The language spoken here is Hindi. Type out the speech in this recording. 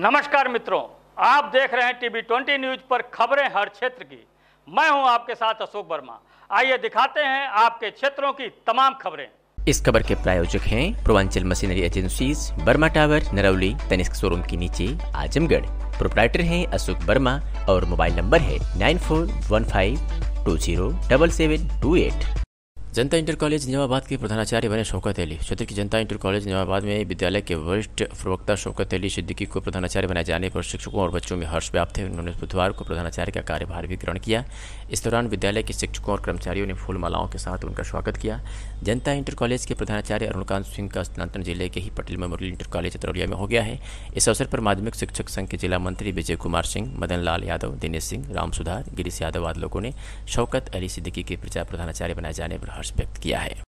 नमस्कार मित्रों, आप देख रहे हैं टीवी 20 न्यूज पर खबरें हर क्षेत्र की। मैं हूं आपके साथ अशोक वर्मा। आइए दिखाते हैं आपके क्षेत्रों की तमाम खबरें। इस खबर के प्रायोजक हैं Purvanchal machinery agencies, Burma tower, Narauli, Tanishq showroom के नीचे, आजमगढ़। प्रोपराइटर हैं अशोक वर्मा और मोबाइल नंबर है 9415207728। जनता इंटर कॉलेज निमाबाद के प्रधानाचार्य बने शौकत अली। क्षेत्र की जनता इंटर कॉलेज निमाबाद में विद्यालय के वरिष्ठ प्रवक्ता शौकत अली सिद्दीकी को प्रधानाचार्य बनाए जाने पर शिक्षकों और बच्चों में हर्ष व्याप्त है। उन्होंने बुधवार को प्रधानाचार्य का कार्यभार भी ग्रहण किया। इस दौरान विद्यालय के शिक्षकों और कर्मचारियों ने फूलमालाओं के साथ उनका स्वागत किया। जनता इंटर कॉलेज के प्रधानाचार्य अरुण कांत सिंह का स्थानांतरण जिले के ही Patel moral inter college Chatrauliya में हो गया है। इस अवसर पर माध्यमिक शिक्षक संघ के जिला मंत्री विजय कुमार सिंह, मदन लाल यादव, दिनेश सिंह, राम सुधार, गिरीश यादव आदि लोगों ने शौकत अली सिद्दीकी के प्रधानाचार्य बनाए जाने पर हर्ष व्यक्त किया है।